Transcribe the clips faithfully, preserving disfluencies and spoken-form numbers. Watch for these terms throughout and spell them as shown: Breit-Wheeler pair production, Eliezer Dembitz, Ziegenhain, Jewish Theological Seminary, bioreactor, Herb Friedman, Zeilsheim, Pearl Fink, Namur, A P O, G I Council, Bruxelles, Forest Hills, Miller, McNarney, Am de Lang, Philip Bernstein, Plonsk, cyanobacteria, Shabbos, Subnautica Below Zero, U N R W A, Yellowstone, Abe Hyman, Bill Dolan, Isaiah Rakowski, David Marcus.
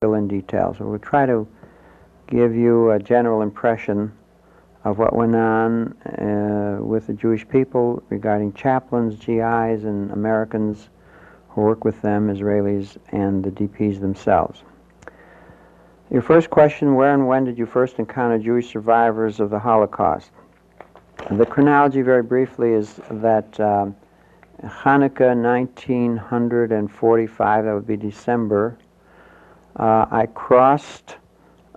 fill in details. We'll try to give you a general impression of what went on uh, with the Jewish people regarding chaplains, G Is, and Americans who work with them, Israelis, and the D Ps themselves. Your first question, where and when did you first encounter Jewish survivors of the Holocaust? The chronology, very briefly, is that uh, Hanukkah nineteen forty-five, that would be December, uh, I crossed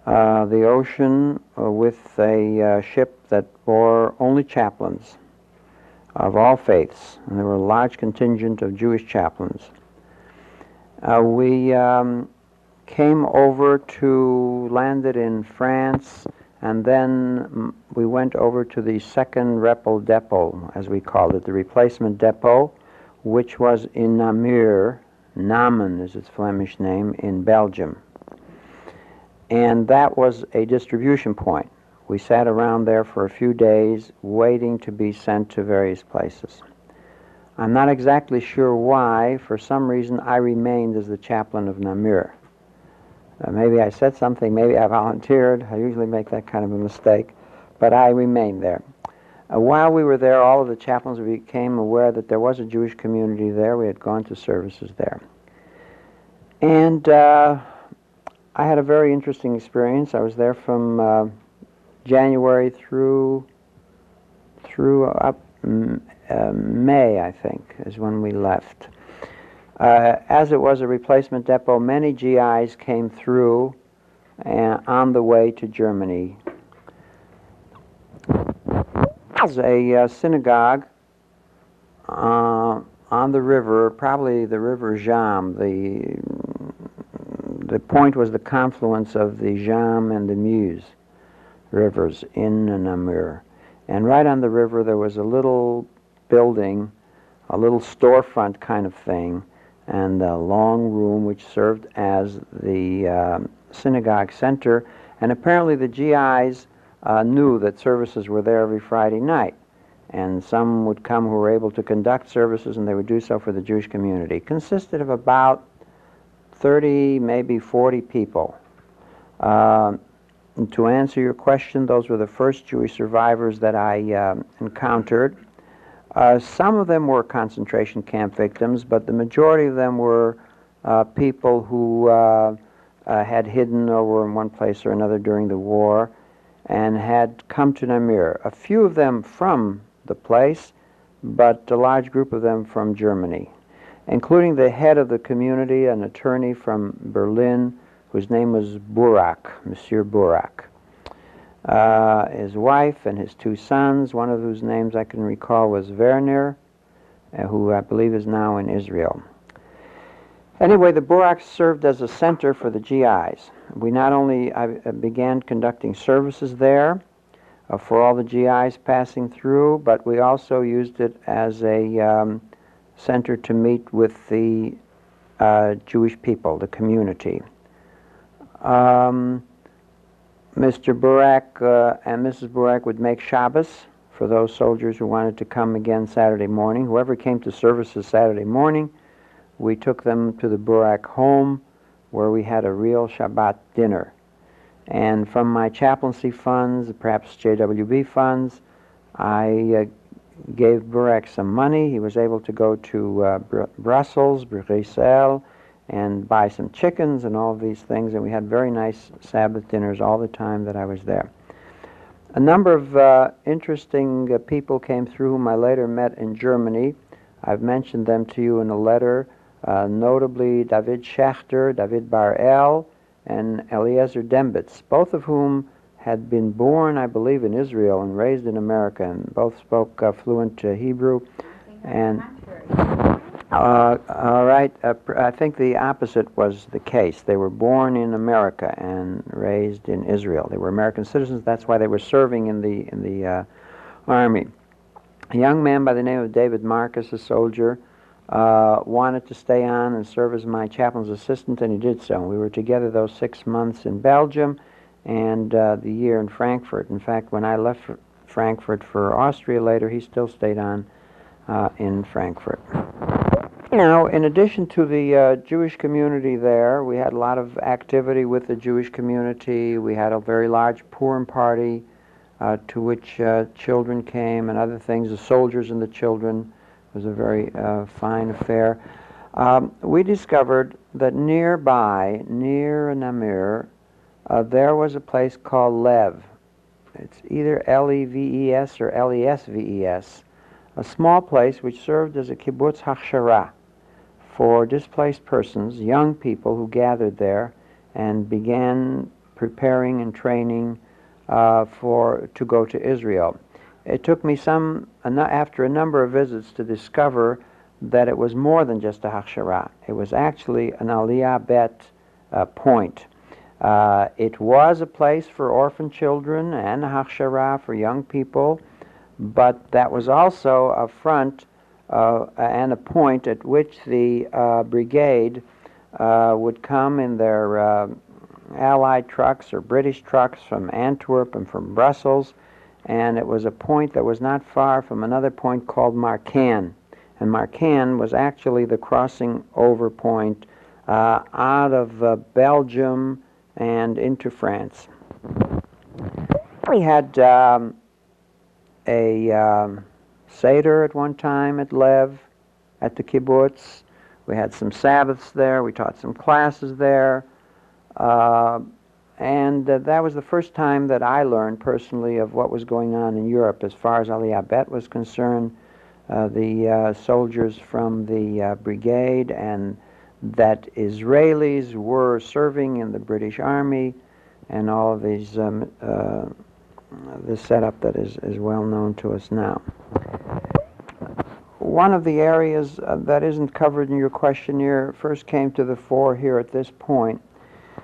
Uh, the ocean uh, with a uh, ship that bore only chaplains of all faiths, and there were a large contingent of Jewish chaplains. Uh, we um, came over to, landed in France, and then we went over to the second Repel depot, as we called it, the replacement depot, which was in Namur, Namen is its Flemish name, in Belgium. And that was a distribution point. We sat around there for a few days waiting to be sent to various places. I'm not exactly sure why. For some reason, I remained as the chaplain of Namur. Uh, maybe I said something. Maybe I volunteered. I usually make that kind of a mistake. But I remained there. Uh, while we were there, all of the chaplains became aware that there was a Jewish community there. We had gone to services there. And Uh, I had a very interesting experience. I was there from uh, January through through up uh, May, I think, is when we left. Uh, as it was a replacement depot, many G Is came through uh, on the way to Germany. There was a uh, synagogue uh, on the river, probably the River Jam, the The point was the confluence of the Jam and the Meuse rivers in Namur. And right on the river there was a little building, a little storefront kind of thing, and a long room which served as the uh, synagogue center. And apparently the G Is uh, knew that services were there every Friday night. And some would come who were able to conduct services, and they would do so for the Jewish community. It consisted of about thirty, maybe forty people. Uh, to answer your question, those were the first Jewish survivors that I uh, encountered. Uh, some of them were concentration camp victims, but the majority of them were uh, people who uh, uh, had hidden or were in one place or another during the war and had come to Namur. A few of them from the place, but a large group of them from Germany, including the head of the community, an attorney from Berlin, whose name was Burak, Monsieur Burak. Uh, his wife and his two sons, one of whose names I can recall was Werner, uh, who I believe is now in Israel. Anyway, the Buraks served as a center for the G Is. We not only I, uh, began conducting services there uh, for all the G Is passing through, but we also used it as a Um, center to meet with the uh, Jewish people, the community. Um, Mister Burak uh, and Missus Burak would make Shabbos for those soldiers who wanted to come again Saturday morning. Whoever came to services Saturday morning, we took them to the Burak home where we had a real Shabbat dinner. And from my chaplaincy funds, perhaps J W B funds, I uh, gave Burak some money. He was able to go to uh, Br Brussels, Bruxelles, and buy some chickens and all of these things, and we had very nice Sabbath dinners all the time that I was there. A number of uh, interesting uh, people came through whom I later met in Germany. I've mentioned them to you in a letter, uh, notably David Schechter, David Bar-El, and Eliezer Dembitz, both of whom had been born, I believe, in Israel and raised in America, and both spoke uh, fluent uh, Hebrew. And uh, all right, uh, pr I think the opposite was the case. They were born in America and raised in Israel. They were American citizens. That's why they were serving in the in the uh, army. A young man by the name of David Marcus, a soldier, uh, wanted to stay on and serve as my chaplain's assistant, and he did so. We were together those six months in Belgium and uh, the year in Frankfurt. In fact, when I left for Frankfurt for Austria later, he still stayed on uh, in Frankfurt. Now, in addition to the uh, Jewish community there, we had a lot of activity with the Jewish community. We had a very large Purim party uh, to which uh, children came and other things, the soldiers and the children. It was a very uh, fine affair. Um, we discovered that nearby, near Namur, uh, there was a place called Lev. It's either L E V E S or L E S V E S, a small place which served as a kibbutz hachshara for displaced persons, young people who gathered there and began preparing and training uh, for to go to Israel. It took me some, after a number of visits, to discover that it was more than just a hachshara. It was actually an aliyah bet uh, point. Uh, it was a place for orphan children and a hachshara for young people, but that was also a front uh, and a point at which the uh, brigade uh, would come in their uh, Allied trucks or British trucks from Antwerp and from Brussels, and it was a point that was not far from another point called Marcan. And Marcan was actually the crossing over point uh, out of uh, Belgium and into France. We had um, a um, Seder at one time at Lev, at the kibbutz. We had some Sabbaths there. We taught some classes there. Uh, and uh, that was the first time that I learned personally of what was going on in Europe as far as Aliyah Bet was concerned. Uh, the uh, soldiers from the uh, brigade, and that Israelis were serving in the British Army, and all of these, um, uh, the setup that is, is well known to us now. One of the areas uh, that isn't covered in your questionnaire first came to the fore here at this point,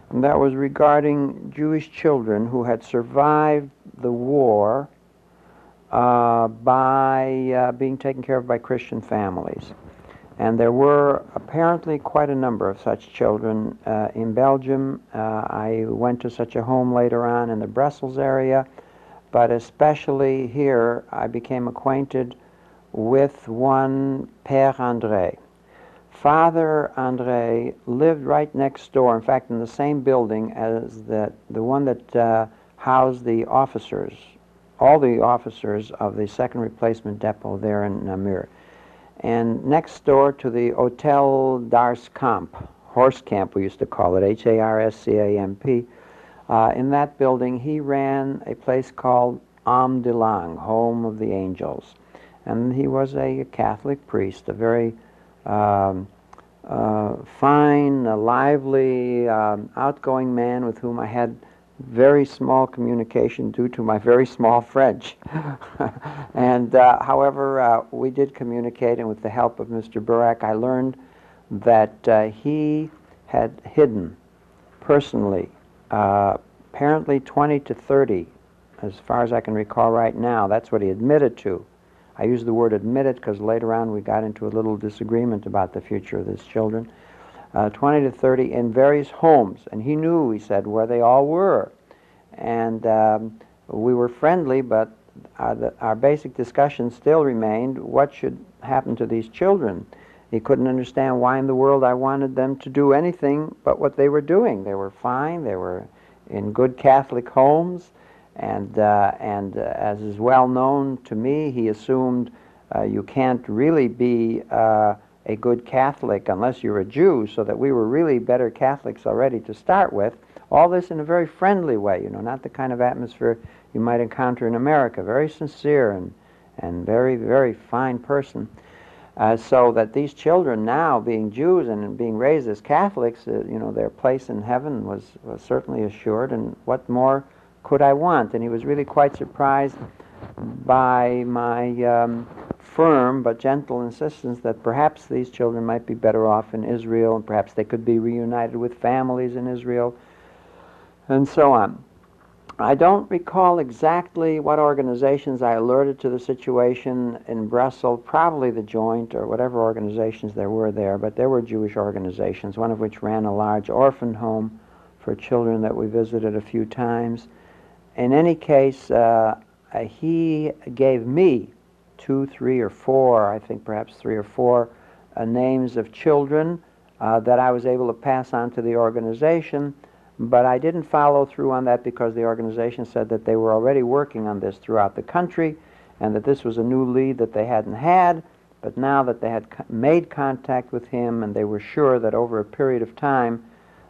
and that was regarding Jewish children who had survived the war Uh, by uh, being taken care of by Christian families. And there were apparently quite a number of such children uh, in Belgium. Uh, I went to such a home later on in the Brussels area, but especially here I became acquainted with one Père André. Father André lived right next door, in fact in the same building as the, the one that uh, housed the officers, all the officers of the second replacement depot there in Namur. And next door to the Hotel Harscamp, horse camp we used to call it, H A R S C A M P, uh, in that building he ran a place called Am de Lang, Home of the Angels. And he was a Catholic priest, a very um, uh, fine, a lively, um, outgoing man with whom I had very small communication due to my very small French. and uh, however, uh, we did communicate, and with the help of Mister Burak, I learned that uh, he had hidden personally, uh, apparently twenty to thirty, as far as I can recall right now. That's what he admitted to. I use the word admitted because later on we got into a little disagreement about the future of these children. Uh, twenty to thirty in various homes, and he knew, he said, where they all were. And um, we were friendly, but our, the, our basic discussion still remained what should happen to these children. He couldn't understand why in the world I wanted them to do anything but what they were doing. They were fine, they were in good Catholic homes, and, uh, and uh, as is well known to me, he assumed uh, you can't really be uh, a good Catholic unless you're a Jew, so that we were really better Catholics already to start with. All this in a very friendly way, you know, not the kind of atmosphere you might encounter in America. Very sincere and, and very, very fine person. Uh, so that these children now, being Jews and being raised as Catholics, uh, you know, their place in heaven was, was certainly assured, and what more could I want? And he was really quite surprised by my um, firm but gentle insistence that perhaps these children might be better off in Israel, and perhaps they could be reunited with families in Israel, and so on. I don't recall exactly what organizations I alerted to the situation in Brussels, probably the Joint or whatever organizations there were there, but there were Jewish organizations, one of which ran a large orphan home for children that we visited a few times. In any case, uh, Uh, he gave me two, three, or four, I think perhaps three or four uh, names of children uh, that I was able to pass on to the organization, but I didn't follow through on that because the organization said that they were already working on this throughout the country and that this was a new lead that they hadn't had, but now that they had co- made contact with him and they were sure that over a period of time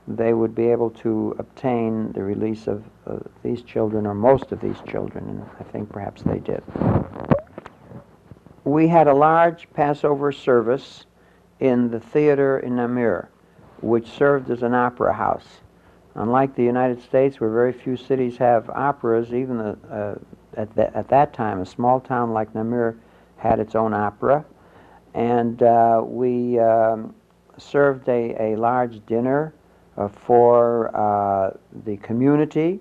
they would be able to obtain the release of uh, these children, or most of these children, and I think perhaps they did. We had a large Passover service in the theater in Namur, which served as an opera house. Unlike the United States, where very few cities have operas, even the, uh, at, the, at that time, a small town like Namur had its own opera, and uh, we um, served a, a large dinner Uh, for uh, the community,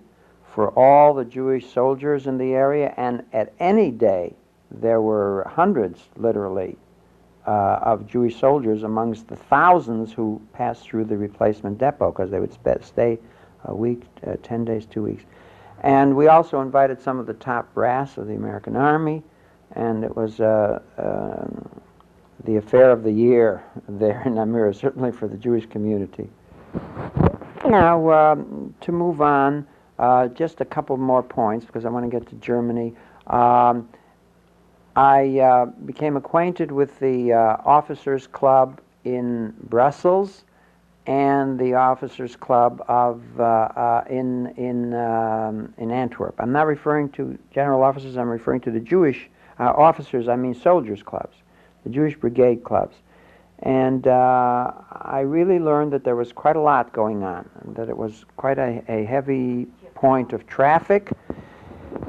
for all the Jewish soldiers in the area, and at any day there were hundreds, literally, uh, of Jewish soldiers amongst the thousands who passed through the replacement depot, because they would sp- stay a week, uh, ten days, two weeks. And we also invited some of the top brass of the American Army, and it was uh, uh, the affair of the year there in Namur, certainly for the Jewish community. Now, um, to move on, uh, just a couple more points, because I want to get to Germany. Um, I uh, became acquainted with the uh, Officers' Club in Brussels and the Officers' Club of uh, uh, in in um, in Antwerp. I'm not referring to general officers. I'm referring to the Jewish uh, officers. I mean soldiers' clubs, the Jewish brigade clubs. And uh, I really learned that there was quite a lot going on, and that it was quite a, a heavy point of traffic.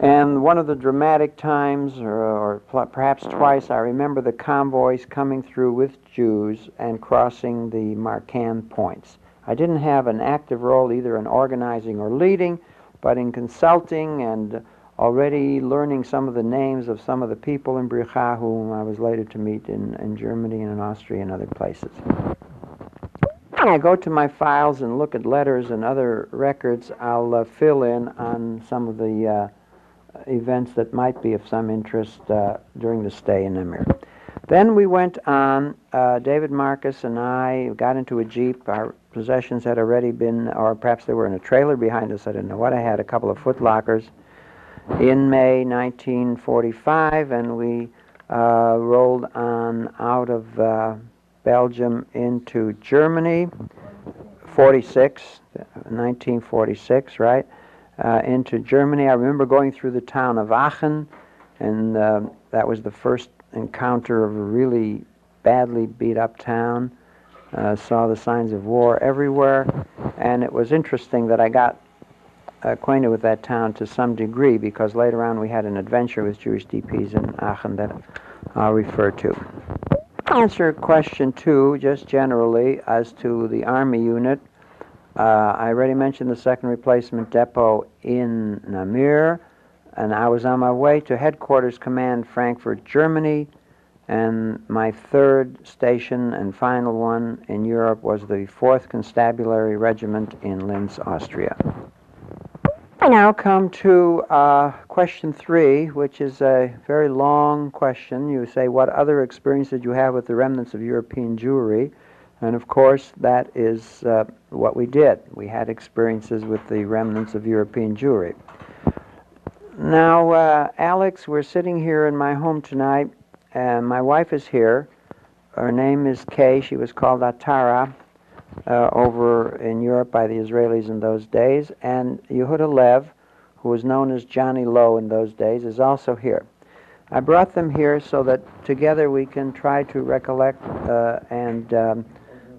And one of the dramatic times, or, or pl- perhaps twice, I remember the convoys coming through with Jews and crossing the Marcan points. I didn't have an active role either in organizing or leading, but in consulting and already learning some of the names of some of the people in Bricha whom I was later to meet in, in Germany and in Austria and other places. When I go to my files and look at letters and other records, I'll uh, fill in on some of the uh, events that might be of some interest uh, during the stay in Namur. Then we went on, uh, David Marcus and I got into a Jeep. Our possessions had already been, or perhaps they were in a trailer behind us, I didn't know what I had, a couple of foot lockers. In May nineteen forty-five, and we uh, rolled on out of uh, Belgium into Germany, forty-six, nineteen forty-six, right, uh, into Germany. I remember going through the town of Aachen, and uh, that was the first encounter of a really badly beat-up town. Uh, saw the signs of war everywhere, and it was interesting that I got acquainted with that town to some degree, because later on we had an adventure with Jewish D Ps in Aachen that I'll refer to. Answer question two, just generally, as to the Army unit. Uh, I already mentioned the second replacement depot in Namur, and I was on my way to Headquarters Command Frankfurt, Germany, and my third station and final one in Europe was the fourth Constabulary Regiment in Linz, Austria. I now come to uh, question three, which is a very long question. You say, what other experience did you have with the remnants of European Jewry? And of course, that is uh, what we did. We had experiences with the remnants of European Jewry. Now, uh, Alex, we're sitting here in my home tonight, and my wife is here. Her name is Kay. She was called Atara. Uh, over in Europe by the Israelis in those days, and Yehuda Lev, who was known as Johnny Lowe in those days, is also here. I brought them here so that together we can try to recollect uh, and um,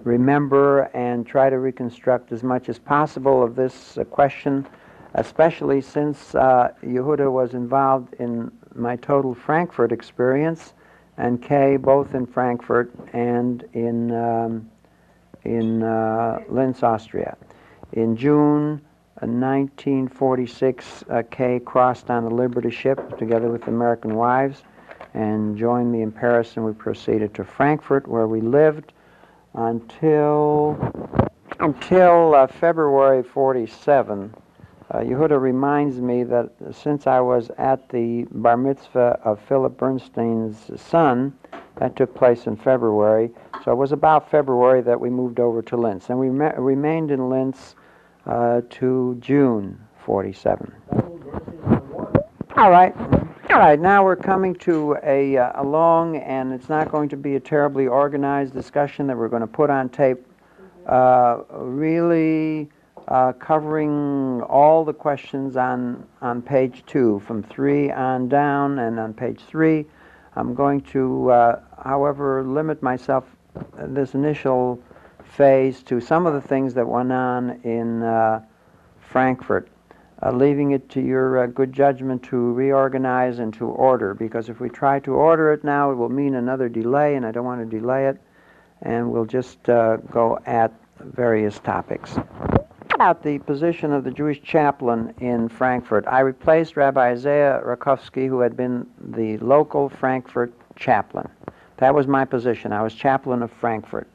remember and try to reconstruct as much as possible of this uh, question, especially since uh, Yehuda was involved in my total Frankfurt experience, and Kay both in Frankfurt and in Um, in uh, Linz, Austria. In June nineteen forty-six, uh, Kay crossed on a Liberty ship together with American wives and joined me in Paris, and we proceeded to Frankfurt, where we lived until until uh, February forty-seven. Uh, Yehuda reminds me that since I was at the bar mitzvah of Philip Bernstein's son, That took place in February. So it was about February that we moved over to Linz. And we rem remained in Linz uh, to June forty-seven. All right. All right, now we're coming to a, uh, a long, and it's not going to be a terribly organized discussion that we're going to put on tape, uh, really uh, covering all the questions on, on page two, from three on down, and on page three. I'm going to, uh, however, limit myself in this initial phase to some of the things that went on in uh, Frankfurt. Uh, leaving it to your uh, good judgment to reorganize and to order, because if we try to order it now, it will mean another delay, and I don't want to delay it, and we'll just uh, go at various topics. About the position of the Jewish chaplain in Frankfurt, I replaced Rabbi Isaiah Rakowski, who had been the local Frankfurt chaplain. That was my position. I was chaplain of Frankfurt.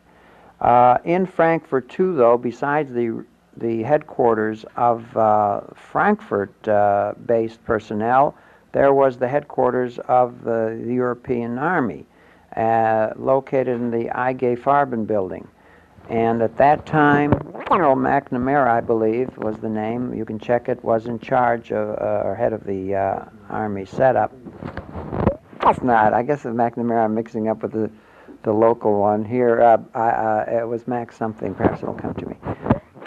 Uh, in Frankfurt, too, though, besides the the headquarters of uh, Frankfurt-based uh, personnel, there was the headquarters of uh, the European Army, uh, located in the I G Farben building. And at that time, General McNamara, I believe, was the name, you can check it, was in charge of, uh, or head of the uh, Army setup. That's not, I guess it's McNamara I'm mixing up with the, the local one here. Uh, I, uh, it was Mac something, perhaps it'll come to me.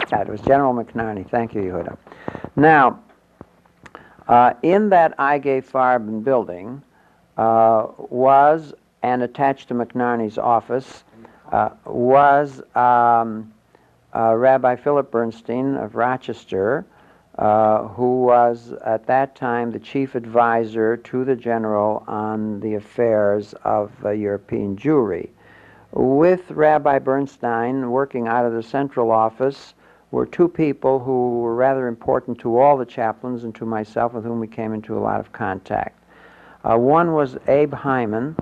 It was General McNarney. Thank you, Yehuda. Now, uh, in that I G Farben building uh, was, and attached to McNarney's office, uh, was um, uh, Rabbi Philip Bernstein of Rochester, uh, who was at that time the chief advisor to the general on the affairs of uh, European Jewry. With Rabbi Bernstein working out of the central office were two people who were rather important to all the chaplains and to myself, with whom we came into a lot of contact. Uh, one was Abe Hyman,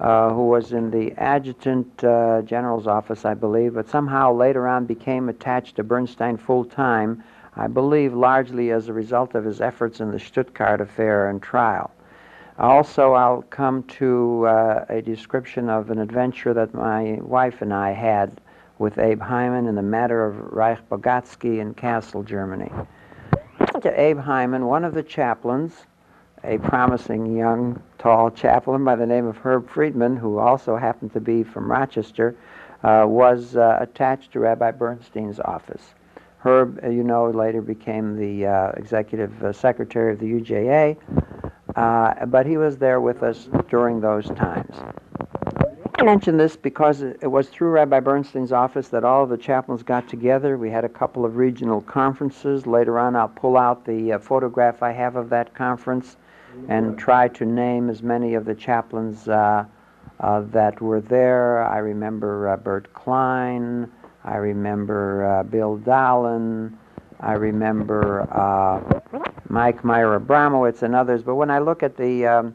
uh, who was in the adjutant uh, general's office, I believe, but somehow later on became attached to Bernstein full-time, I believe largely as a result of his efforts in the Stuttgart affair and trial. Also, I'll come to uh, a description of an adventure that my wife and I had with Abe Hyman in the matter of Reich Bogatsky in Kassel, Germany. To Abe Hyman, one of the chaplains, a promising young, tall chaplain by the name of Herb Friedman, who also happened to be from Rochester, uh, was uh, attached to Rabbi Bernstein's office. Herb, you know, later became the uh, executive uh, secretary of the U J A, uh, but he was there with us during those times. I mention this because it was through Rabbi Bernstein's office that all of the chaplains got together. We had a couple of regional conferences. Later on, I'll pull out the uh, photograph I have of that conference and try to name as many of the chaplains uh, uh, that were there. I remember uh, Bert Klein. I remember uh, Bill Dolan. I remember uh, Mike Meyer Abramowitz and others. But when I look at the um,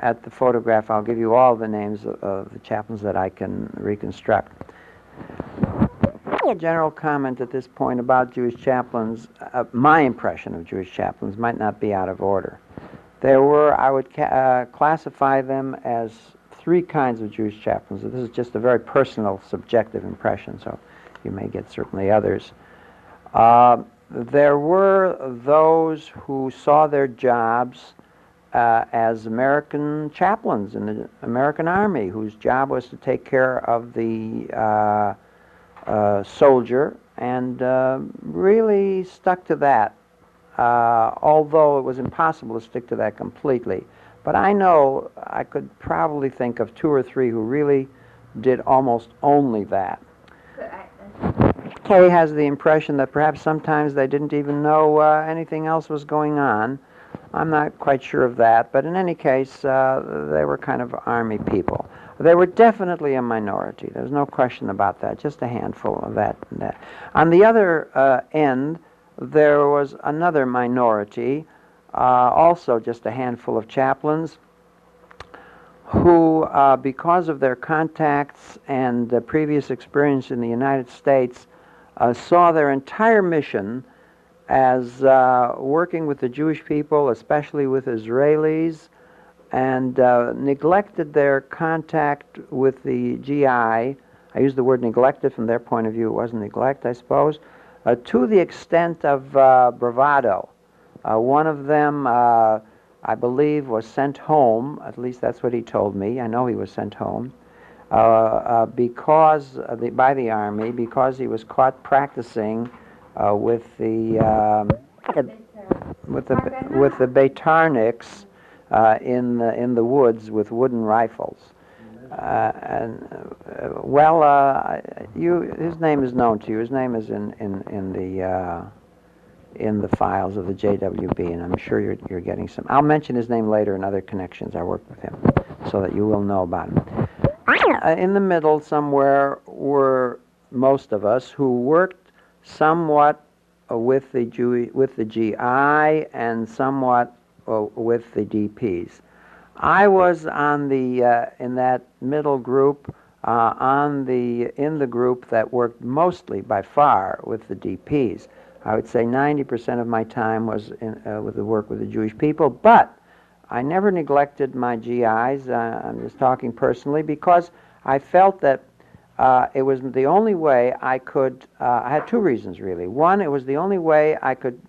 At the photograph, I'll give you all the names of, of the chaplains that I can reconstruct. A general comment at this point about Jewish chaplains, uh, my impression of Jewish chaplains might not be out of order. There were, I would ca uh, classify them as three kinds of Jewish chaplains. This is just a very personal, subjective impression, so you may get certainly others. Uh, there were those who saw their jobs Uh, as American chaplains in the American Army, whose job was to take care of the uh, uh, soldier, and uh, really stuck to that, uh, although it was impossible to stick to that completely. But I know I could probably think of two or three who really did almost only that. Kay has the impression that perhaps sometimes they didn't even know uh, anything else was going on. I'm not quite sure of that, but in any case, uh, they were kind of army people. They were definitely a minority. There's no question about that, just a handful of that and that. On the other uh, end, there was another minority, uh, also just a handful of chaplains, who, uh, because of their contacts and uh, previous experience in the United States, uh, saw their entire mission as uh, working with the Jewish people, especially with Israelis, and uh, neglected their contact with the G I. I use the word neglected from their point of view. It wasn't neglect, I suppose, uh, to the extent of uh, bravado. Uh, one of them, uh, I believe, was sent home, at least that's what he told me. I know he was sent home uh, uh, because of the, by the Army, because he was caught practicing uh, with the um, with the with the Beitarniks uh, in the in the woods with wooden rifles. Uh, and uh, well, uh, you his name is known to you. His name is in in in the. Uh, in the files of the J W B, and I'm sure you're, you're getting some. I'll mention his name later in other connections I worked with him, so that you will know about him. Uh, in the middle somewhere were most of us who worked somewhat uh, with the Jew with the G I and somewhat uh, with the D Ps. I was on the uh, in that middle group uh, on the in the group that worked mostly by far with the D Ps. I would say ninety percent of my time was in, uh, with the work with the Jewish people, but I never neglected my G Is. Uh, I'm just talking personally because I felt that uh, it was the only way I could. Uh, I had two reasons really. One, it was the only way I could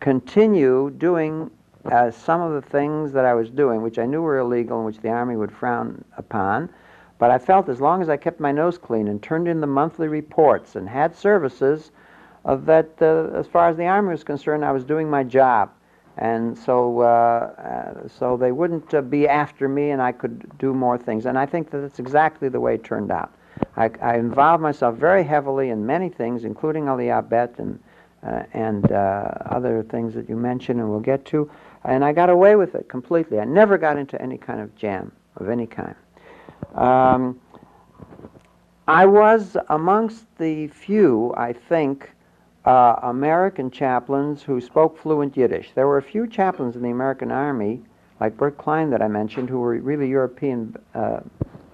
continue doing uh, some of the things that I was doing, which I knew were illegal and which the Army would frown upon. But I felt as long as I kept my nose clean and turned in the monthly reports and had services. Uh, that uh, as far as the Army was concerned, I was doing my job, and so uh, uh, so they wouldn't uh, be after me, and I could do more things. And I think that that's exactly the way it turned out. I, I involved myself very heavily in many things, including Aliyah Bet and uh, and uh, other things that you mentioned and we'll get to. And I got away with it completely. I never got into any kind of jam of any kind. Um, I was amongst the few, I think, Uh, American chaplains who spoke fluent Yiddish. There were a few chaplains in the American Army, like Bert Klein that I mentioned, who were really European, uh,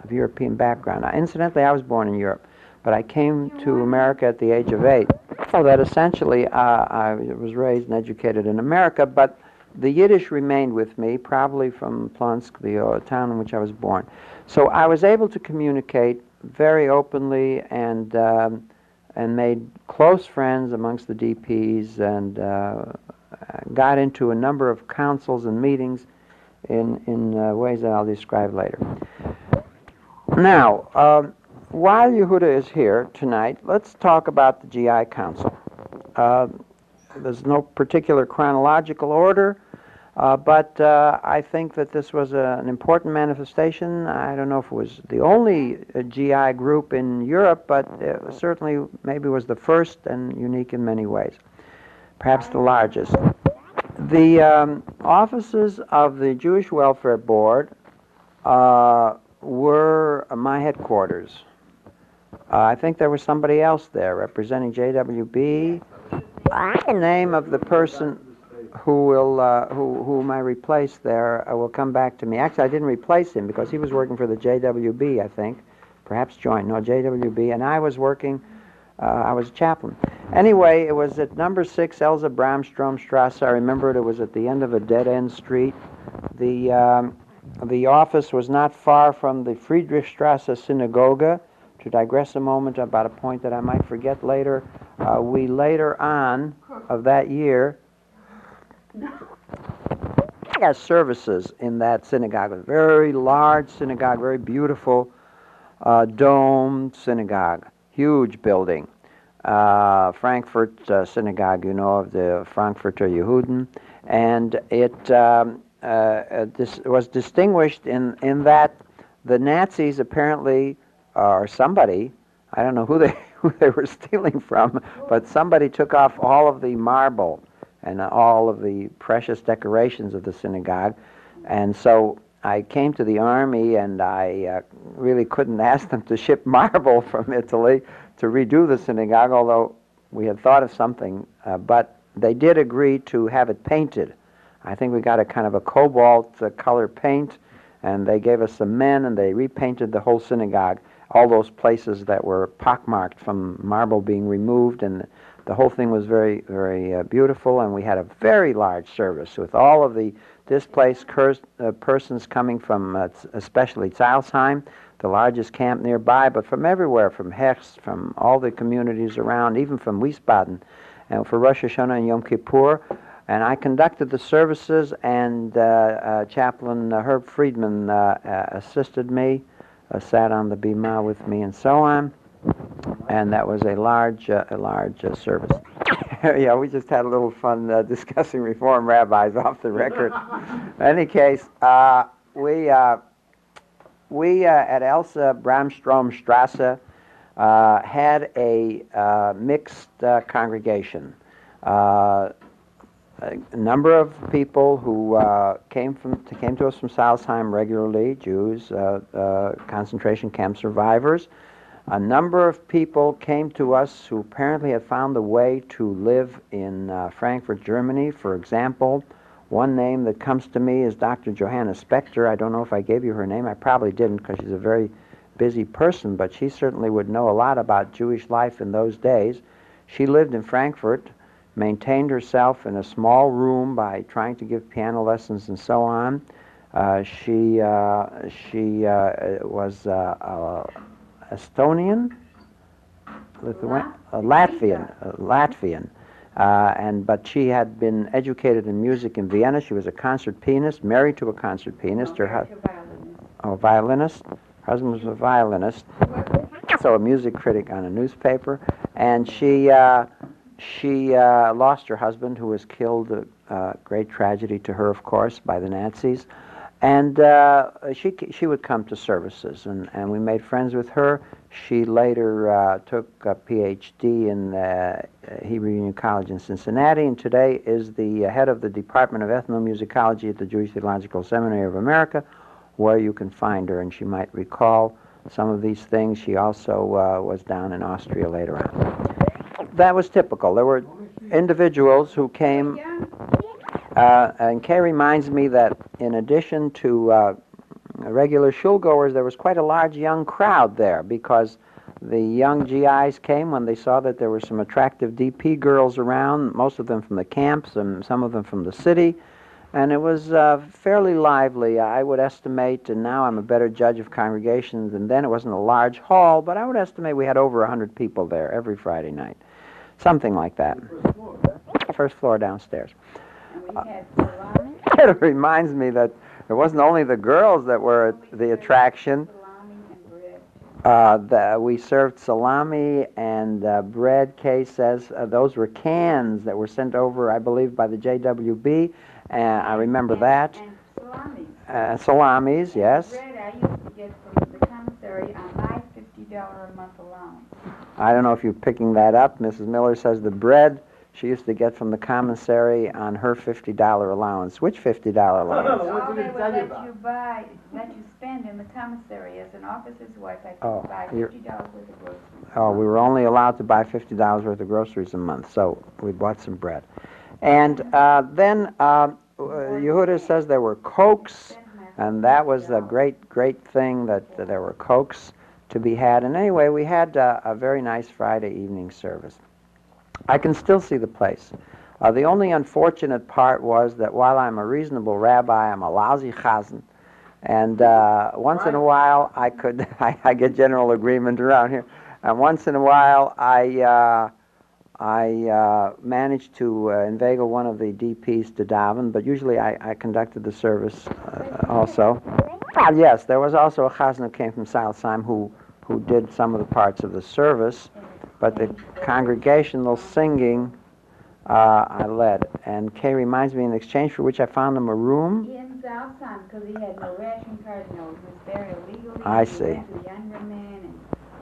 of European background. Now, incidentally, I was born in Europe, but I came to America at the age of eight, so that essentially uh, I was raised and educated in America, but the Yiddish remained with me, probably from Plonsk, the uh, town in which I was born. So I was able to communicate very openly and um, and made close friends amongst the D Ps and uh, got into a number of councils and meetings in, in uh, ways that I'll describe later. Now, uh, while Yehuda is here tonight, let's talk about the G I Council. Uh, there's no particular chronological order, uh, but uh, I think that this was a, an important manifestation. I don't know if it was the only uh, G I group in Europe, but it certainly maybe was the first and unique in many ways, perhaps the largest. The um, offices of the Jewish Welfare Board uh, were my headquarters. Uh, I think there was somebody else there representing J W B. The name of the person who will uh, who whom I replaced there uh, will come back to me. Actually, I didn't replace him because he was working for the J W B, I think, perhaps joint. No, J W B, and I was working. Uh, I was a chaplain. Anyway, it was at number six, Elsa-Brändström-Straße. I remember it. It was at the end of a dead-end street. The um, the office was not far from the Friedrichstrasse synagogue. To digress a moment about a point that I might forget later, uh, we later on of that year. I got services in that synagogue, a very large synagogue, very beautiful uh, dome synagogue, huge building. Uh, Frankfurt uh, synagogue, you know, of the Frankfurter Juden, and it um, uh, dis was distinguished in, in that the Nazis apparently, uh, or somebody, I don't know who they, who they were stealing from, but somebody took off all of the marble and all of the precious decorations of the synagogue. And so I came to the Army, and I uh, really couldn't ask them to ship marble from Italy to redo the synagogue, although we had thought of something. Uh, but they did agree to have it painted. I think we got a kind of a cobalt uh, color paint, and they gave us some men, and they repainted the whole synagogue, all those places that were pockmarked from marble being removed, and the whole thing was very, very uh, beautiful, and we had a very large service with all of the This placed uh, persons coming from uh, especially Zeilsheim, the largest camp nearby, but from everywhere, from Hecht, from all the communities around, even from Wiesbaden, and for Rosh Hashanah and Yom Kippur. And I conducted the services, and uh, uh, Chaplain uh, Herb Friedman uh, uh, assisted me, uh, sat on the bima with me, and so on. And that was a large, uh, a large uh, service. Yeah, we just had a little fun uh, discussing Reform rabbis off the record. In any case, uh, we uh, we uh, at Elsa-Brändström-Straße uh, had a uh, mixed uh, congregation. Uh, a number of people who uh, came from came to us from Zeilsheim regularly, Jews, uh, uh, concentration camp survivors. A number of people came to us who apparently had found the way to live in uh, Frankfurt, Germany. For example, one name that comes to me is Doctor Johanna Spector. I don't know if I gave you her name. I probably didn't, because she's a very busy person, but she certainly would know a lot about Jewish life in those days. She lived in Frankfurt, maintained herself in a small room by trying to give piano lessons and so on. Uh, she uh, she uh, was... Uh, uh, Estonian, Lithuanian, uh, Latvian, uh, Latvian, uh, and but she had been educated in music in Vienna. She was a concert pianist, married to a concert pianist. Her husband, oh, violinist. Her husband was a violinist, so a music critic on a newspaper. And she uh, she uh, lost her husband, who was killed, a uh, uh, great tragedy to her, of course, by the Nazis. And uh, she she would come to services, and, and we made friends with her. She later uh, took a P H D in uh, Hebrew Union College in Cincinnati, and today is the head of the Department of Ethnomusicology at the Jewish Theological Seminary of America, where you can find her, and she might recall some of these things. She also uh, was down in Austria later on. That was typical. There were individuals who came... Uh, and Kay reminds me that in addition to uh, regular shulgoers, there was quite a large young crowd there, because the young G Is came when they saw that there were some attractive D P girls around, most of them from the camps and some of them from the city. And it was uh, fairly lively, I would estimate, and now I'm a better judge of congregations than then. It wasn't a large hall, but I would estimate we had over one hundred people there every Friday night, something like that. First floor, right? First floor downstairs. Uh, it reminds me that it wasn't only the girls that were the attraction. Uh, the, we served salami and uh, bread. Kay says uh, those were cans that were sent over, I believe, by the J W B. Uh, I remember and, that. And salamis. Uh, salamis, yes. And bread I used to get from the commissary on my fifty dollars a month allowance. I don't know if you're picking that up. Missus Miller says the bread she used to get from the commissary on her fifty dollars allowance. Which fifty dollars allowance? All they would let you buy, let you spend in the commissary as an officer's wife. I could oh, buy fifty dollars worth of groceries. Oh, we were only allowed to buy fifty dollars worth of groceries a month, so we bought some bread. And uh, then uh, Yehuda says there were Cokes, and that was a great, great thing that uh, there were Cokes to be had. And anyway, we had uh, a very nice Friday evening service. I can still see the place. Uh, the only unfortunate part was that while I'm a reasonable rabbi, I'm a lousy chazan, and uh, once right. in a while I could I, I get general agreement around here, and once in a while I uh, I uh, managed to uh, inveigle one of the D Ps to daven, but usually I, I conducted the service uh, also. Uh, yes, there was also a chazan who came from Zeilsheim who who did some of the parts of the service. But the congregational singing uh, I led. And Kay reminds me, in exchange for which I found him a room. In Zeilsheim, because he had no ration card, no, he was there illegally. I see. He went to the underman, and,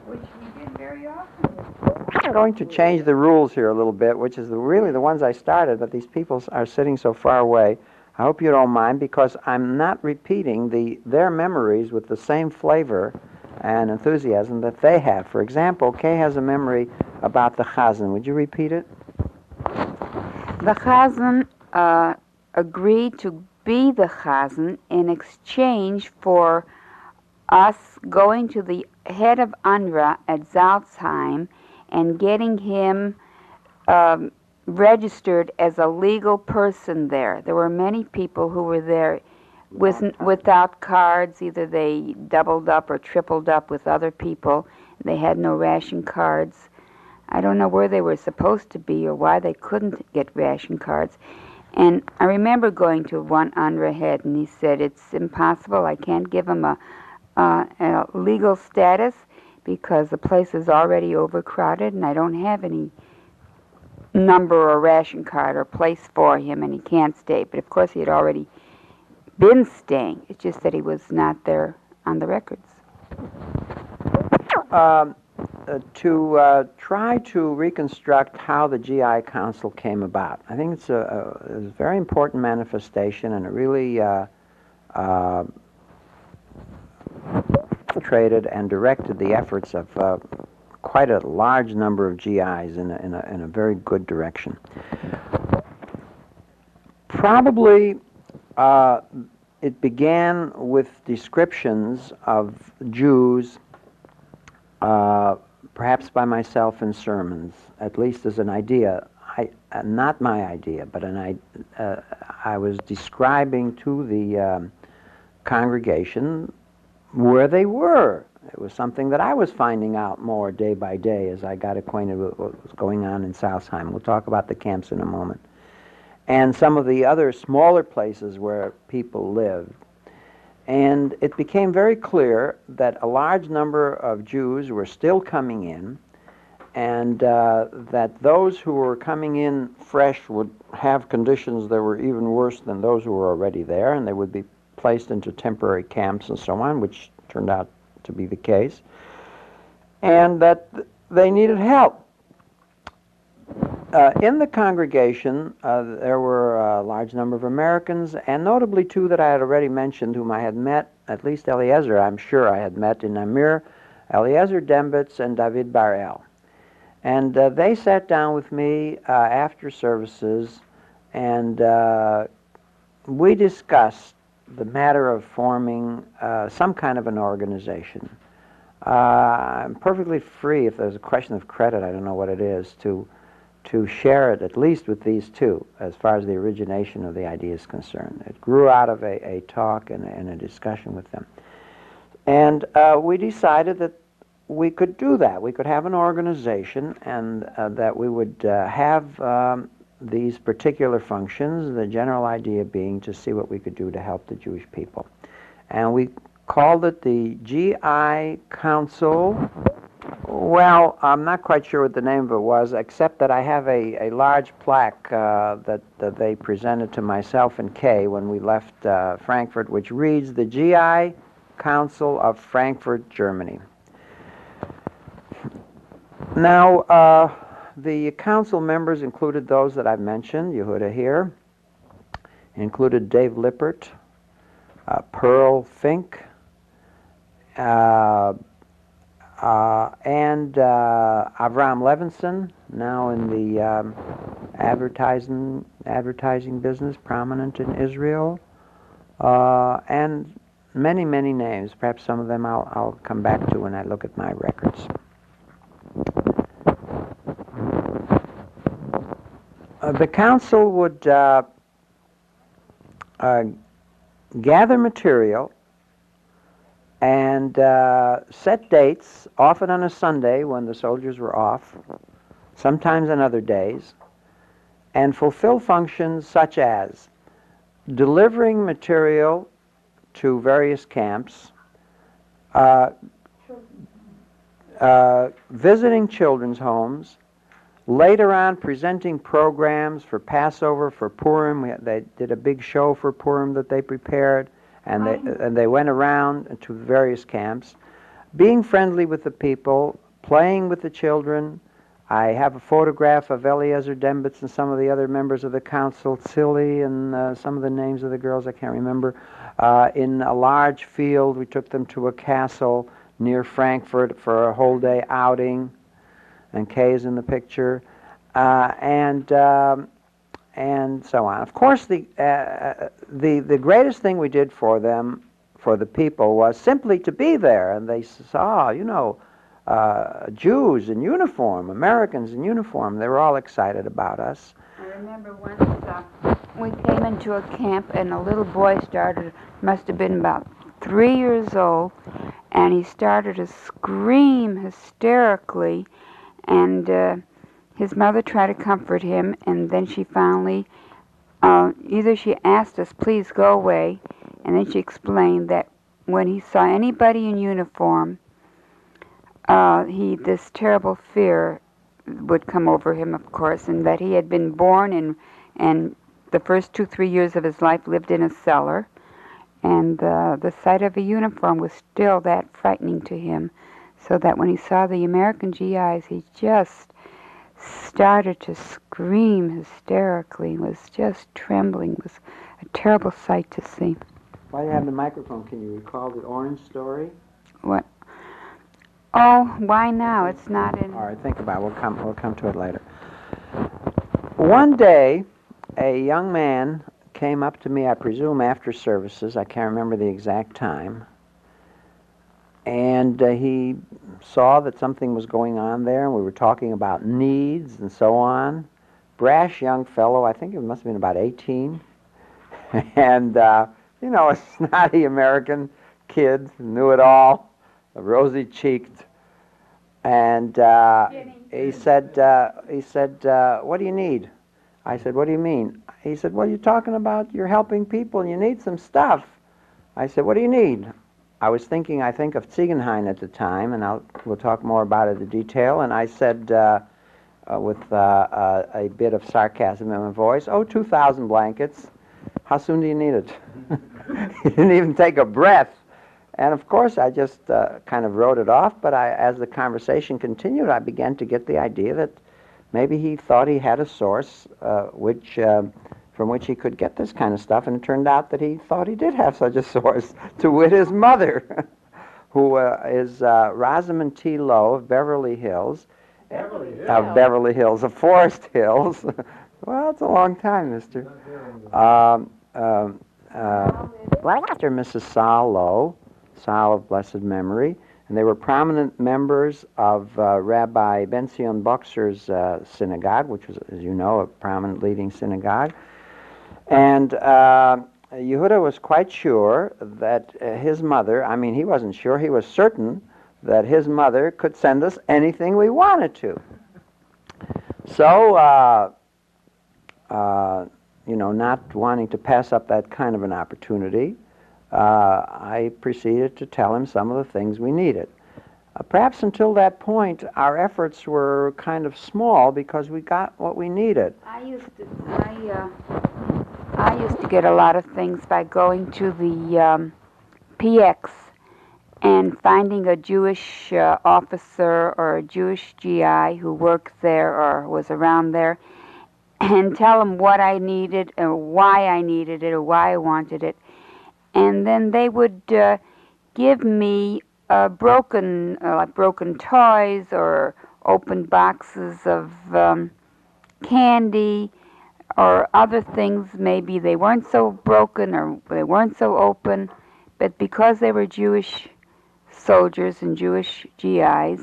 which we did very often. I'm going to change the rules here a little bit, which is the, really the ones I started, but these people are sitting so far away. I hope you don't mind, because I'm not repeating the their memories with the same flavor and enthusiasm that they have. For example, Kay has a memory about the chazan. Would you repeat it? The chazan uh, agreed to be the chazan in exchange for us going to the head of U N R W A at Zeilsheim and getting him um, registered as a legal person there. There were many people who were there with, without cards. Either they doubled up or tripled up with other people. They had no ration cards. I don't know where they were supposed to be or why they couldn't get ration cards. And I remember going to one André head, and he said, it's impossible. I can't give him a, uh, a legal status because the place is already overcrowded, and I don't have any number or ration card or place for him, and he can't stay. But, of course, he had already been staying. It's just that he was not there on the records. Um, uh, to uh, try to reconstruct how the G I Council came about, I think it's a, a, a very important manifestation and a really uh, uh, traded and directed the efforts of uh, quite a large number of G Is in a, in a, in a very good direction. Probably uh, it began with descriptions of Jews, uh, perhaps by myself in sermons, at least as an idea. I, uh, not my idea, but an I, uh, I was describing to the um, congregation where they were. It was something that I was finding out more day by day as I got acquainted with what was going on in Zeilsheim. We'll talk about the camps in a moment. And some of the other smaller places where people lived. And it became very clear that a large number of Jews were still coming in, and uh, that those who were coming in fresh would have conditions that were even worse than those who were already there, and they would be placed into temporary camps and so on, which turned out to be the case, and that th- they needed help. Uh, in the congregation, uh, there were a large number of Americans, and notably two that I had already mentioned, whom I had met, at least Eliezer, I'm sure I had met in Amir, Eliezer Dembitz and David Bar-El. And uh, they sat down with me uh, after services, and uh, we discussed the matter of forming uh, some kind of an organization. Uh, I'm perfectly free, if there's a question of credit, I don't know what it is, to to share it at least with these two as far as the origination of the idea is concerned. It grew out of a, a talk and, and a discussion with them. And uh, we decided that we could do that. We could have an organization, and uh, that we would uh, have um, these particular functions, the general idea being to see what we could do to help the Jewish people. And we called it the G I Council. Well, I'm not quite sure what the name of it was, except that I have a, a large plaque uh, that, that they presented to myself and Kay when we left uh, Frankfurt, which reads, the G I Council of Frankfurt, Germany. Now, uh, the council members included those that I've mentioned, Yehuda here, included Dave Lippert, uh, Pearl Fink, uh, uh, and uh, Avram Levinson, now in the um, advertising, advertising business, prominent in Israel, uh, and many, many names. Perhaps some of them I'll, I'll come back to when I look at my records. Uh, the council would uh, uh, gather material and uh, set dates, often on a Sunday when the soldiers were off, sometimes on other days, and fulfill functions such as delivering material to various camps, uh, uh, visiting children's homes, later on, presenting programs for Passover, for Purim. We, they did a big show for Purim that they prepared, and they, and they went around to various camps, being friendly with the people, playing with the children. I have a photograph of Eliezer Dembitz and some of the other members of the council, Tilly and uh, some of the names of the girls, I can't remember, uh, in a large field. We took them to a castle near Frankfurt for a whole day outing. And Kay is in the picture, uh, and um, and so on. Of course, the uh, the the greatest thing we did for them, for the people, was simply to be there. And they saw, you know, uh, Jews in uniform, Americans in uniform. They were all excited about us. I remember once uh, we came into a camp and a little boy started, must have been about three years old, and he started to scream hysterically, and uh, his mother tried to comfort him, and then she finally, uh, either she asked us, please go away, and then she explained that when he saw anybody in uniform, uh, he this terrible fear would come over him, of course, and that he had been born in, and the first two, three years of his life lived in a cellar, and uh, the sight of a uniform was still that frightening to him, so that when he saw the American G Is, he just started to scream hysterically, was just trembling. It was a terrible sight to see. While you have the microphone, can you recall the orange story? What? Oh, why now? It's not in... All right, think about it. We'll come, we'll come to it later. One day, a young man came up to me, I presume after services, I can't remember the exact time, and uh, he saw that something was going on there, and we were talking about needs and so on. Brash young fellow, I think it must have been about eighteen, and, uh, you know, a snotty American kid, knew it all, rosy-cheeked, and uh, he said, uh, he said, uh, what do you need? I said, what do you mean? He said, well, you're talking about you're helping people and you need some stuff. I said, what do you need? I was thinking, I think, of Ziegenhain at the time, and I'll, we'll talk more about it in detail. And I said, uh, uh, with uh, uh, a bit of sarcasm in my voice, oh, two thousand blankets. How soon do you need it? He didn't even take a breath. And, of course, I just uh, kind of wrote it off. But I, as the conversation continued, I began to get the idea that maybe he thought he had a source uh, which, uh, from which he could get this kind of stuff, and it turned out that he thought he did have such a source, to wit his mother, who uh, is uh, Rosamond T. Lowe of Beverly Hills. Beverly Hills. Of Beverly Hills, of Forest Hills. Well, it's a long time, mister. Um, um, uh, after Missus Sol Lowe, Sol of blessed memory. And they were prominent members of uh, Rabbi Ben-Zion Boxer's uh, synagogue, which was, as you know, a prominent leading synagogue. And uh, Yehuda was quite sure that uh, his mother, I mean, he wasn't sure, he was certain that his mother could send us anything we wanted to. So, uh, uh, you know, not wanting to pass up that kind of an opportunity, Uh, I proceeded to tell him some of the things we needed. Uh, perhaps until that point, our efforts were kind of small because we got what we needed. I used to, I, uh, I used to get a lot of things by going to the um, P X and finding a Jewish uh, officer or a Jewish G I who worked there or was around there, and tell him what I needed or why I needed it or why I wanted it. And then they would uh, give me uh, broken, uh, like broken toys or open boxes of um, candy or other things. Maybe they weren't so broken or they weren't so open, but because they were Jewish soldiers and Jewish G Is,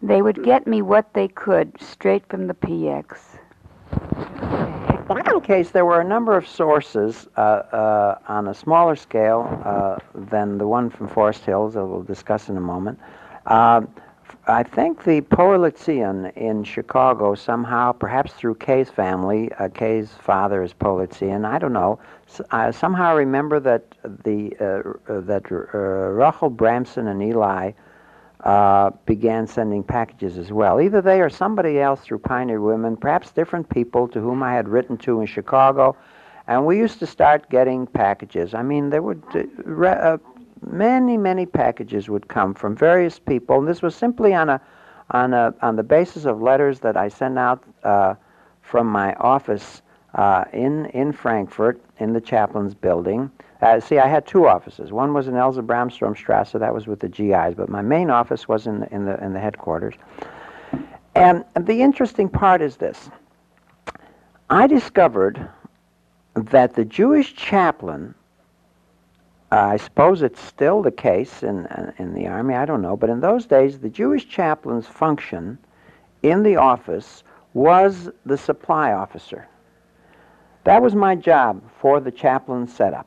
they would get me what they could straight from the P X. In any case, there were a number of sources uh, uh, on a smaller scale uh, than the one from Forest Hills that we'll discuss in a moment. Uh, I think the Politzian in Chicago somehow, perhaps through Kay's family, uh, Kay's father is Politzian, I don't know, S I somehow remember that the uh, uh, that uh, Rachel Bramson and Eli uh, began sending packages as well. Either they or somebody else through Pioneer Women, perhaps different people to whom I had written to in Chicago, and we used to start getting packages. I mean, there would uh, re uh, many, many packages would come from various people, and this was simply on a on a on the basis of letters that I sent out uh, from my office uh, in in Frankfurt in the chaplain's building. Uh, see, I had two offices. One was in Elsa-Brändström-Straße, that was with the G Is, but my main office was in the, in the, in the headquarters. And the interesting part is this. I discovered that the Jewish chaplain Uh, I suppose it's still the case in, in the Army, I don't know, but in those days the Jewish chaplain's function in the office was the supply officer. That was my job for the chaplain setup.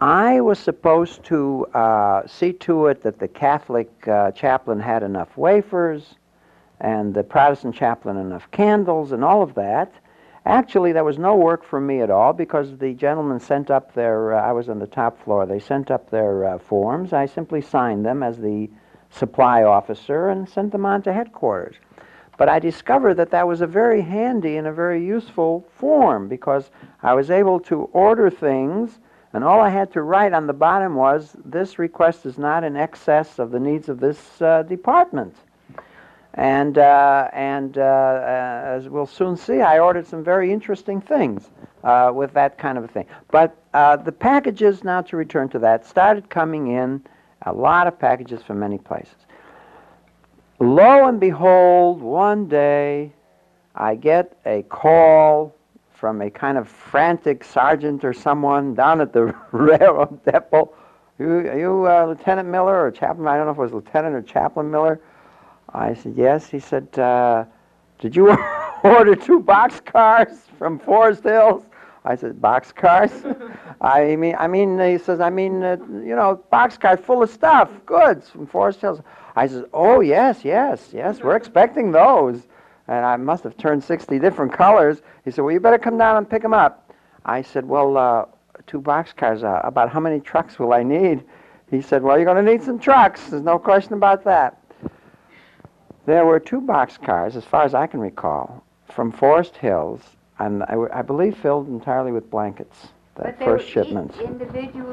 I was supposed to uh, see to it that the Catholic uh, chaplain had enough wafers and the Protestant chaplain enough candles and all of that. Actually, there was no work for me at all because the gentlemen sent up their, uh, I was on the top floor, they sent up their uh, forms. I simply signed them as the supply officer and sent them on to headquarters. But I discovered that that was a very handy and a very useful form because I was able to order things and all I had to write on the bottom was, this request is not in excess of the needs of this uh, department. And, uh, and uh, as we'll soon see, I ordered some very interesting things uh, with that kind of a thing. But uh, the packages, now to return to that, started coming in, a lot of packages from many places. Lo and behold, one day I get a call from a kind of frantic sergeant or someone down at the railroad depot. You, you uh, Lieutenant Miller or Chaplain, I don't know if it was Lieutenant or Chaplain Miller. I said, yes. He said, uh, did you order two boxcars from Forest Hills? I said, boxcars? I mean, I mean, he says, I mean, uh, you know, boxcar full of stuff, goods from Forest Hills. I said, oh, yes, yes, yes, we're expecting those. And I must have turned sixty different colors. He said, well, you better come down and pick them up. I said, well, uh, two boxcars, uh, about how many trucks will I need? He said, well, you're going to need some trucks. There's no question about that. There were two boxcars, as far as I can recall, from Forest Hills, and I, I believe filled entirely with blankets, that first shipment. But they were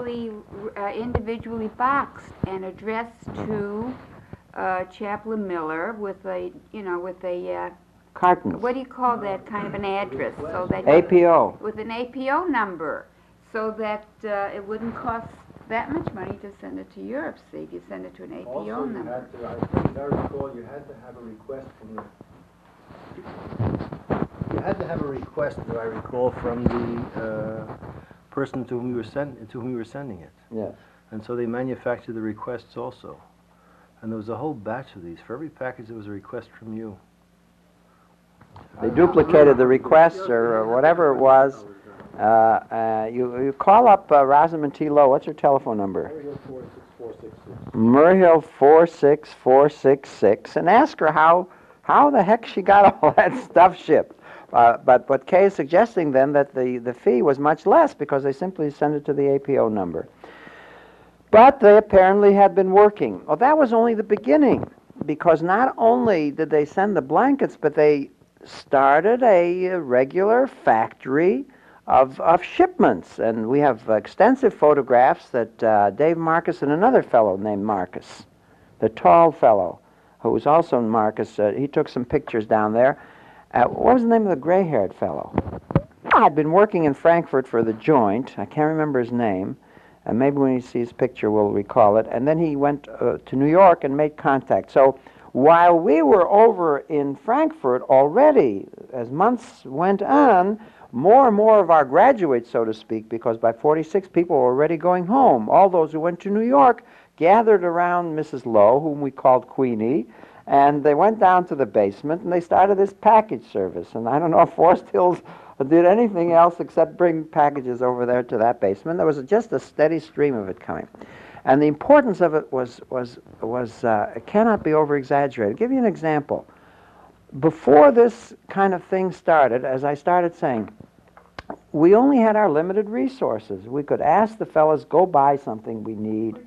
individually, uh, individually boxed and addressed to uh, Chaplain Miller with a, you know, with a... Uh, carton. What do you call that kind of an address? So that A P O. You, with an A P O number, so that uh, it wouldn't cost that much money to send it to Europe, see, if you send it to an A P O also, number. Also, I, I recall, you had to have a request from the, you had to have a request, that I recall, from the uh, person to whom you were sending, to whom you were sending it. Yes. And so they manufactured the requests also. And there was a whole batch of these. For every package, there was a request from you. They duplicated the requests, or, or whatever it was. Uh, uh, you, you call up uh, Rosamond T. Lowe. What's her telephone number? Murhill four six four six six, and ask her how how the heck she got all that stuff shipped. Uh, but but Kay is suggesting then that the the fee was much less because they simply sent it to the A P O number. But they apparently had been working. Well, that was only the beginning, because not only did they send the blankets, but they started a regular factory Of, of shipments, and we have extensive photographs that uh, Dave Marcus and another fellow named Marcus, the tall fellow, who was also Marcus, uh, he took some pictures down there. Uh, what was the name of the gray-haired fellow? I'd been working in Frankfurt for the Joint, I can't remember his name, and maybe when you see his picture we'll recall it, and then he went uh, to New York and made contact. So while we were over in Frankfurt already, as months went on, more and more of our graduates, so to speak, because by forty-six people were already going home. All those who went to New York gathered around Missus Lowe, whom we called Queenie, and they went down to the basement and they started this package service. And I don't know if Forest Hills did anything else except bring packages over there to that basement. There was just a steady stream of it coming. And the importance of it was, was, was uh, it cannot be over-exaggerated. I'll give you an example. Before this kind of thing started, as I started saying, we only had our limited resources. We could ask the fellas, go buy something we need,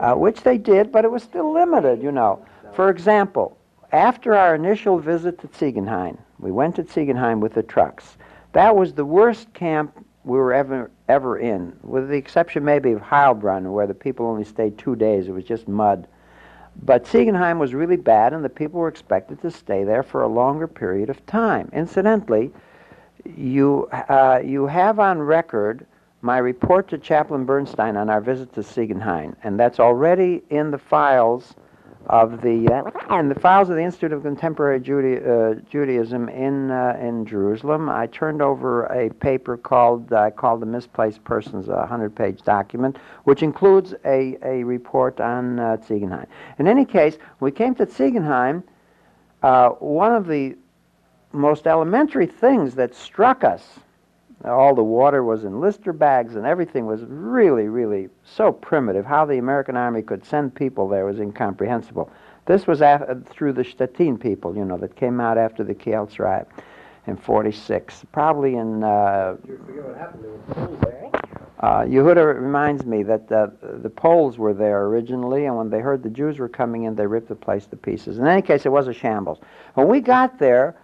uh, which they did, but it was still limited, you know. For example, after our initial visit to Ziegenhain, we went to Ziegenhain with the trucks. That was the worst camp we were ever ever in, with the exception maybe of Heilbronn, where the people only stayed two days. It was just mud. But Ziegenhain was really bad, and the people were expected to stay there for a longer period of time. Incidentally, you, uh, you have on record my report to Chaplain Bernstein on our visit to Ziegenhain, and that's already in the files of the uh, and the files of the Institute of Contemporary Juda- uh, Judaism in uh, in Jerusalem. I turned over a paper called uh, called the Misplaced Persons, a hundred-page document, which includes a, a report on uh, Ziegenhain. In any case, we came to Ziegenhain. Uh, one of the most elementary things that struck us, all the water was in Lister bags and everything was really, really so primitive. How the American army could send people there was incomprehensible. This was after, through the Stettin people, you know, that came out after the Kielce riot in forty-six, probably in... Uh, you forget what happened, there were Poles there. Uh, Yehuda reminds me that uh, the Poles were there originally, and when they heard the Jews were coming in, they ripped the place to pieces. In any case, it was a shambles. When we got there,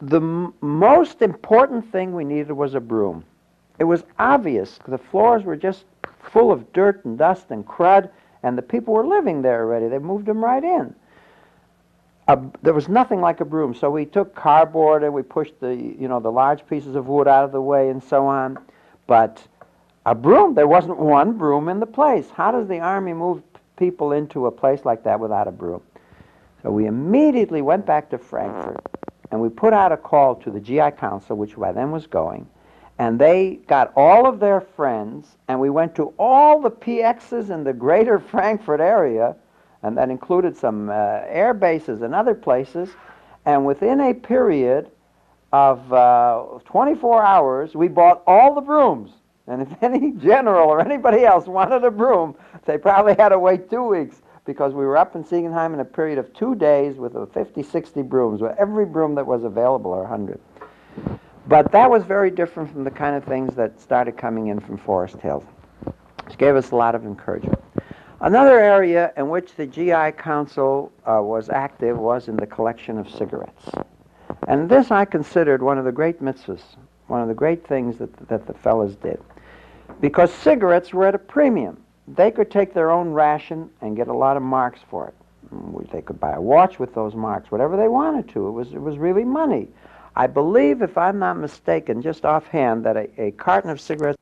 the m most important thing we needed was a broom. It was obvious. The floors were just full of dirt and dust and crud, and the people were living there already. They moved them right in. Uh, there was nothing like a broom, so we took cardboard and we pushed the, you know, the large pieces of wood out of the way and so on. But a broom, there wasn't one broom in the place. How does the army move people into a place like that without a broom? So we immediately went back to Frankfurt. And we put out a call to the G I Council, which by then was going, and they got all of their friends, and we went to all the P Xs in the greater Frankfurt area, and that included some uh, air bases and other places, and within a period of uh, twenty-four hours, we bought all the brooms. And if any general or anybody else wanted a broom, they probably had to wait two weeks. Because we were up in Ziegenhain in a period of two days with fifty, sixty brooms, with every broom that was available, or a hundred. But that was very different from the kind of things that started coming in from Forest Hills, which gave us a lot of encouragement. Another area in which the G I Council uh, was active was in the collection of cigarettes. And this I considered one of the great mitzvahs, one of the great things that, that the fellas did. Because cigarettes were at a premium. They could take their own ration and get a lot of marks for it. They could buy a watch with those marks, whatever they wanted to. It was, it was really money. I believe, if I'm not mistaken, just offhand, that a, a carton of cigarettes